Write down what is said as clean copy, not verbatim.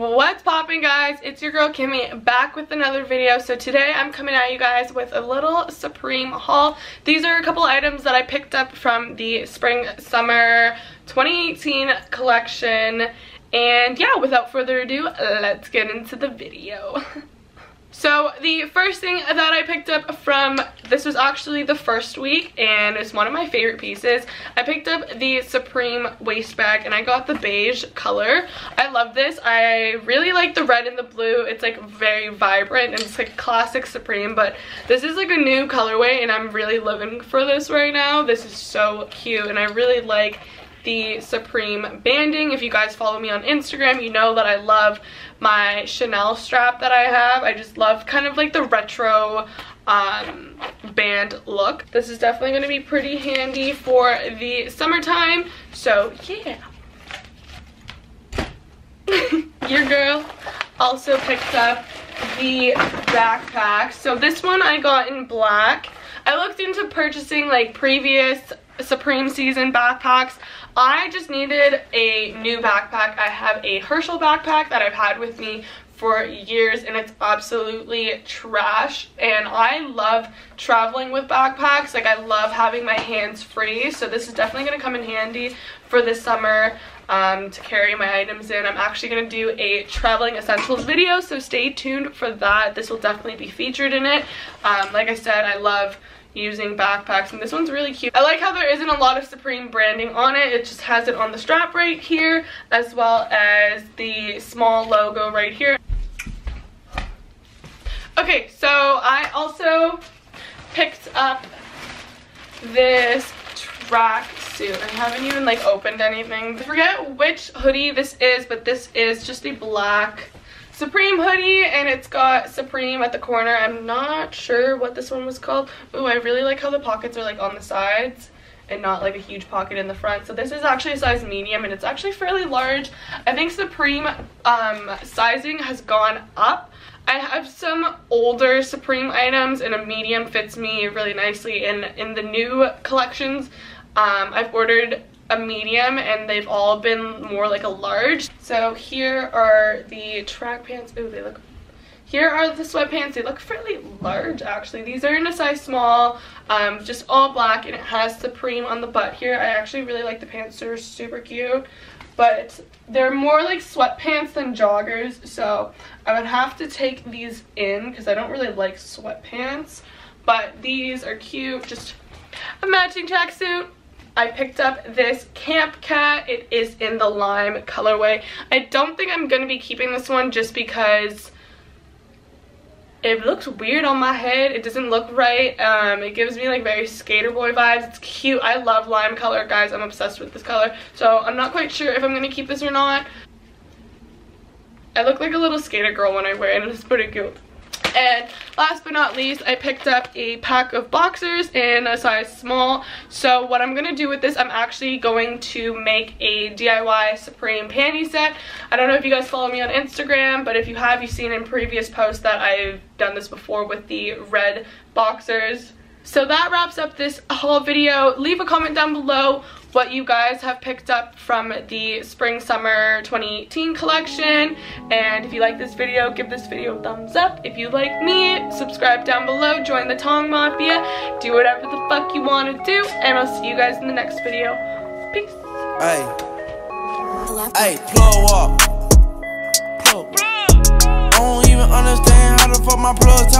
What's poppin', guys? It's your girl Kimmy back with another video. So today I'm coming at you guys with a little Supreme haul. These are a couple items that I picked up from the spring summer 2018 collection, and yeah, without further ado, let's get into the video. So the first thing that I picked up from, this was actually the first week, and it's one of my favorite pieces. I picked up the Supreme waist bag, and I got the beige color. I love this. I really like the red and the blue. It's like very vibrant, and it's like classic Supreme, but this is like a new colorway, and I'm really living for this right now. This is so cute, and I really like the Supreme banding. If you guys follow me on Instagram, you know that I love my Chanel strap that I have. I just love kind of like the retro band look. This is definitely going to be pretty handy for the summertime, so yeah. Your girl also picked up the backpack. So this one I got in black. I looked into purchasing like previous Supreme season backpacks. I just needed a new backpack. I have a Herschel backpack that I've had with me for years, and it's absolutely trash, and I love traveling with backpacks. Like, I love having my hands free, so this is definitely going to come in handy for this summer to carry my items in. I'm actually going to do a traveling essentials video, so stay tuned for that. This will definitely be featured in it. Like I said, I love using backpacks, and this one's really cute. I like how there isn't a lot of Supreme branding on it. It just has it on the strap right here, as well as the small logo right here. Okay, so I also picked up this tracksuit. I haven't even like opened anything. I forget which hoodie this is, but this is just a black Supreme hoodie, and it's got Supreme at the corner. I'm not sure what this one was called. Ooh, I really like how the pockets are like on the sides and not like a huge pocket in the front. So this is actually a size medium, and it's actually fairly large. I think Supreme sizing has gone up. I have some older Supreme items, and a medium fits me really nicely. And in the new collections, I've ordered a medium, and they've all been more like a large. So here are the track pants. Ooh, they look, here are the sweatpants. They look fairly large actually. These are in a size small, just all black, and it has Supreme on the butt here. I actually really like the pants. They're super cute, but they're more like sweatpants than joggers, so I would have to take these in because I don't really like sweatpants, but these are cute. Just a matching tracksuit. I picked up this Camp Cat. It is in the lime colorway. I don't think I'm going to be keeping this one just because it looks weird on my head. It doesn't look right. It gives me like very skater boy vibes. It's cute. I love lime color, guys. I'm obsessed with this color. So I'm not quite sure if I'm going to keep this or not. I look like a little skater girl when I wear it, and it's pretty cute. And last but not least, I picked up a pack of boxers in a size small. So what I'm going to do with this, I'm actually going to make a DIY Supreme panty set. I don't know if you guys follow me on Instagram, but if you have, you've seen in previous posts that I've done this before with the red boxers. So that wraps up this haul video. Leave a comment down below what you guys have picked up from the spring summer 2018 collection, and if you like this video, give this video a thumbs up. If you like me, subscribe down below, join the Tong Mafia, do whatever the fuck you want to do, and I'll see you guys in the next video. Peace. Hey, hey, blow up. I don't even understand how the fuck my plug talk.